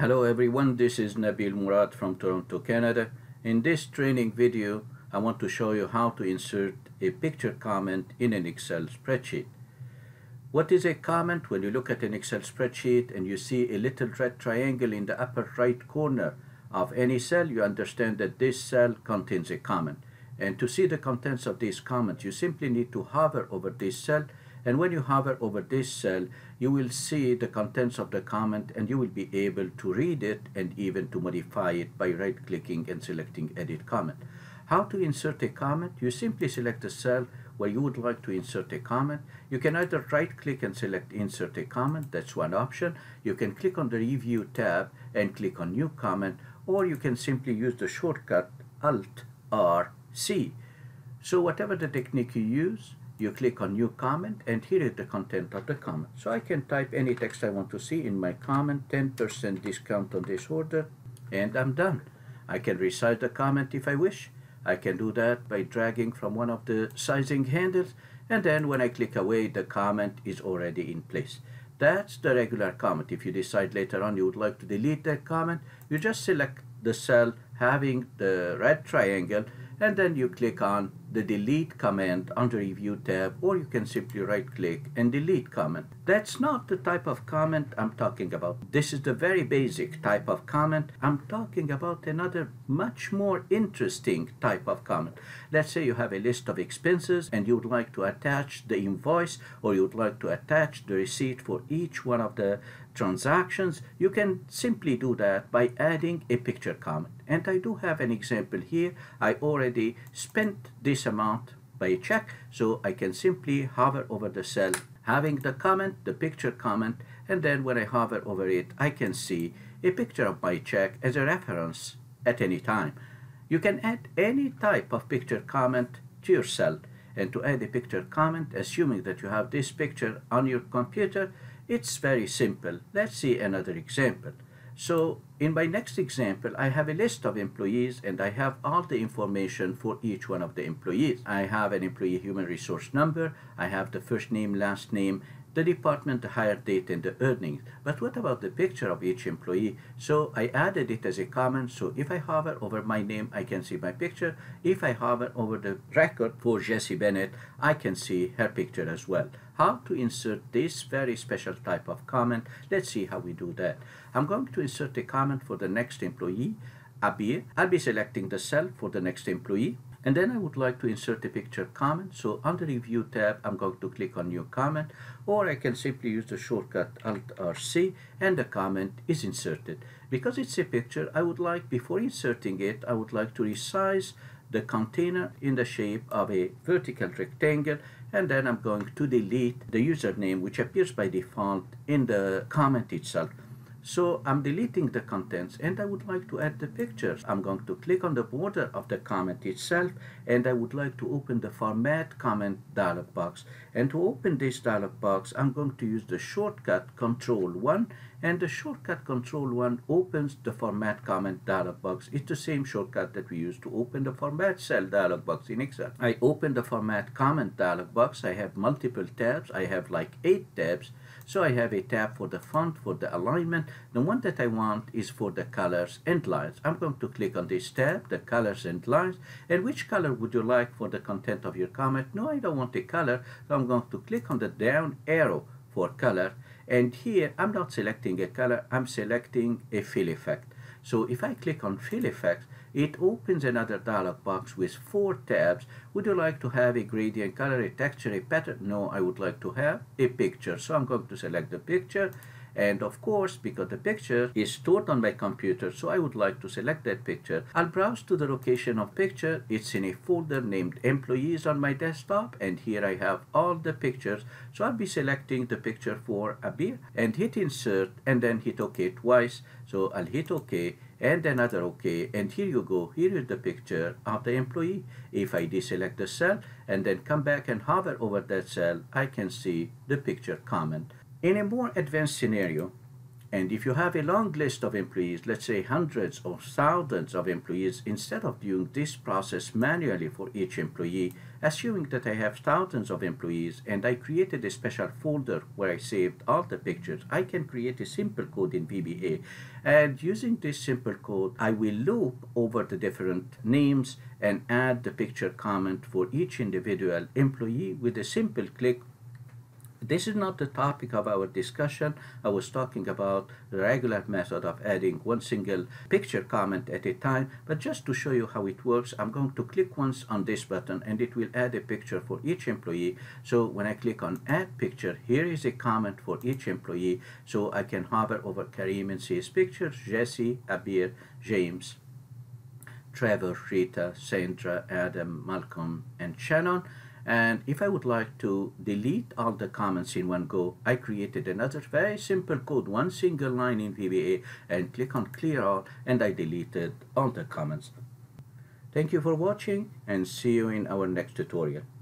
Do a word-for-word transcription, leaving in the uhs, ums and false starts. Hello everyone, this is Nabil Murad from Toronto, Canada. In this training video, I want to show you how to insert a picture comment in an Excel spreadsheet. What is a comment? When you look at an Excel spreadsheet and you see a little red triangle in the upper right corner of any cell, you understand that this cell contains a comment. And to see the contents of these comments, you simply need to hover over this cell. And when you hover over this cell, you will see the contents of the comment and you will be able to read it and even to modify it by right-clicking and selecting Edit Comment. How to insert a comment? You simply select the cell where you would like to insert a comment. You can either right-click and select Insert a Comment. That's one option. You can click on the Review tab and click on New Comment, or you can simply use the shortcut Alt R C. So whatever the technique you use, you click on New Comment, and here is the content of the comment. So I can type any text I want to see in my comment, ten percent discount on this order, and I'm done. I can resize the comment if I wish. I can do that by dragging from one of the sizing handles, and then when I click away, the comment is already in place. That's the regular comment. If you decide later on you would like to delete that comment, you just select the cell having the red triangle, and then you click on the delete comment on the review tab, or you can simply right click and delete comment. That's not the type of comment I'm talking about. This is the very basic type of comment. I'm talking about another much more interesting type of comment. Let's say you have a list of expenses and you would like to attach the invoice, or you would like to attach the receipt for each one of the transactions. You can simply do that by adding a picture comment. And I do have an example here. I already spent this amount by a check, so I can simply hover over the cell having the comment, the picture comment, and then when I hover over it, I can see a picture of my check as a reference at any time. You can add any type of picture comment to your cell, and to add a picture comment, assuming that you have this picture on your computer, it's very simple. Let's see another example. So in my next example, I have a list of employees and I have all the information for each one of the employees. I have an employee human resource number, I have the first name, last name, the department, the hire date, and the earnings. But what about the picture of each employee? So I added it as a comment, so if I hover over my name, I can see my picture. If I hover over the record for Jessie Bennett, I can see her picture as well. How to insert this very special type of comment? Let's see how we do that. I'm going to insert a comment for the next employee, Abir. I'll be selecting the cell for the next employee. And then I would like to insert a picture comment. So on the Review tab, I'm going to click on New Comment, or I can simply use the shortcut Alt R C, and the comment is inserted. Because it's a picture, I would like, before inserting it, I would like to resize the container in the shape of a vertical rectangle, and then I'm going to delete the username, which appears by default in the comment itself. So I'm deleting the contents and I would like to add the pictures. I'm going to click on the border of the comment itself, and I would like to open the Format Comment dialog box. And to open this dialog box, I'm going to use the shortcut Control one, and the shortcut Control one opens the Format Comment dialog box. It's the same shortcut that we use to open the Format Cell dialog box in Excel. I open the Format Comment dialog box. I have multiple tabs. I have like eight tabs. So I have a tab for the font, for the alignment. The one that I want is for the colors and lines. I'm going to click on this tab, the colors and lines. And which color would you like for the content of your comment? No, I don't want a color. So I'm going to click on the down arrow for color. And here, I'm not selecting a color, I'm selecting a fill effect. So if I click on Fill Effects, it opens another dialog box with four tabs. Would you like to have a gradient color, a texture, a pattern? No, I would like to have a picture. So I'm going to select the picture. And of course, because the picture is stored on my computer, so I would like to select that picture. I'll browse to the location of picture. It's in a folder named Employees on my desktop, and here I have all the pictures. So I'll be selecting the picture for Abir and hit Insert, and then hit OK twice. So I'll hit OK and another OK, and here you go, here is the picture of the employee. If I deselect the cell and then come back and hover over that cell, I can see the picture comment. In a more advanced scenario, And if you have a long list of employees, let's say hundreds or thousands of employees, instead of doing this process manually for each employee, assuming that I have thousands of employees and I created a special folder where I saved all the pictures, I can create a simple code in V B A. And using this simple code, I will loop over the different names and add the picture comment for each individual employee with a simple click. This is not the topic of our discussion. I was talking about the regular method of adding one single picture comment at a time, but just to show you how it works, I'm going to click once on this button and it will add a picture for each employee. So when I click on add picture, here is a comment for each employee. So I can hover over Karim and see his pictures, Jessie, Abir, James, Trevor, Rita, Sandra, Adam, Malcolm, and Shannon. And if I would like to delete all the comments in one go, I created another very simple code, one single line in V B A, and click on clear all, and I deleted all the comments. Thank you for watching, and see you in our next tutorial.